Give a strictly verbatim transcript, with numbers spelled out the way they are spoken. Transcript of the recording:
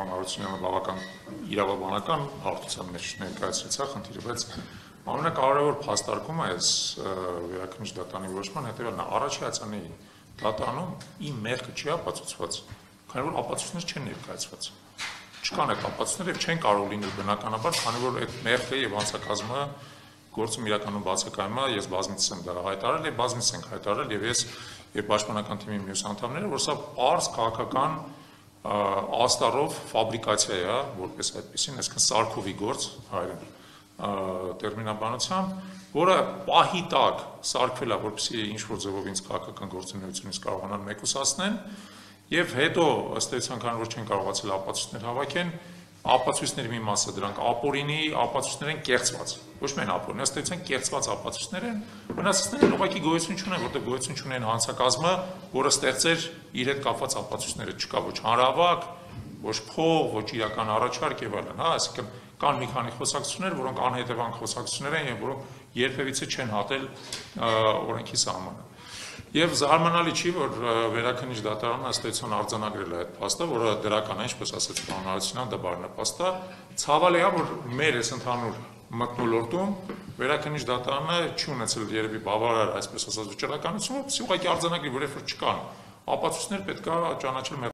անարությունները բավական իրավաբանական հարթության մեջ ներկայացրեցա խնդիրը, բայց ամենակարևոր փաստարկումը այս վերակնիչ դատանի որոշման հետևյալն է: Առաջացանի դատանում իմ մեղքը չի ապացուցված, քանի որ ապացույցներ չեն ներկայացված, չկան այդ ապացույցները եւ չեն կարող լինել բնականաբար, քանի որ այդ մեղքը եւ անցակազմը գործում իրականում բացակայում է, ես բազմիցս եմ դա հայտարարել եւ բազմիցս ենք հայտարարել եւ ես եւ պաշտպանական թիմի մյուս անդամները, որ սա պարզ քաղաքական աստառով ֆաբրիկացիա է, որպես այդպեսին, այսինքն սարքովի գործ հայերեն տերմինաբանությամբ, որը պահի տակ սարքվել է, որպեսզի ինչ-որ ձևով ինձ քաղաքական գործունեությունից կարողանան մեկուսացնել, եւ հետո ըստ էության, քանի որ չեն կարողացել ապացույցներ հավաքեն, ապացույցների մի մասը դրանք ապօրինի ապացույցներ են կեղծված, ոչ միայն ապօրինի, ըստ էության կեղծված ապացույցներ են, վնասվածները ուղղակի գոյություն չունեն, որտեղ գոյություն չունեն հանցակազմը, որը ստեղծեր իր հետ կապված ապացույցները, չկա ոչ հանրավակ, ոչ փող, ոչ իրական առաջարկ եւ այլն, հա, այսինքն կան մի քանի խոսակցություններ, որոնք անհետևանք խոսակցություններ են եւ որոնք երբևիցե չեն հատել օրենքի սահմանը։ Եվ զարմանալի չի, որ վերաքննիչ դատարանը ըստ էության արձանագրել է այդ փաստը, որը դրական է, ինչպես ասաց պարոն Արությունյան, դա բարենպաստ է։ Ցավալի է, որ մեր այս ընդհանուր մթնոլորտում վերաքննիչ դատարանը չի ունեցել երևի բավարար, այսպես ասած, վճռականություն, որպեսզի ուղղակի արձանագրի, որ երբ որ չկան ապացույցներ, պետք է ճանաչել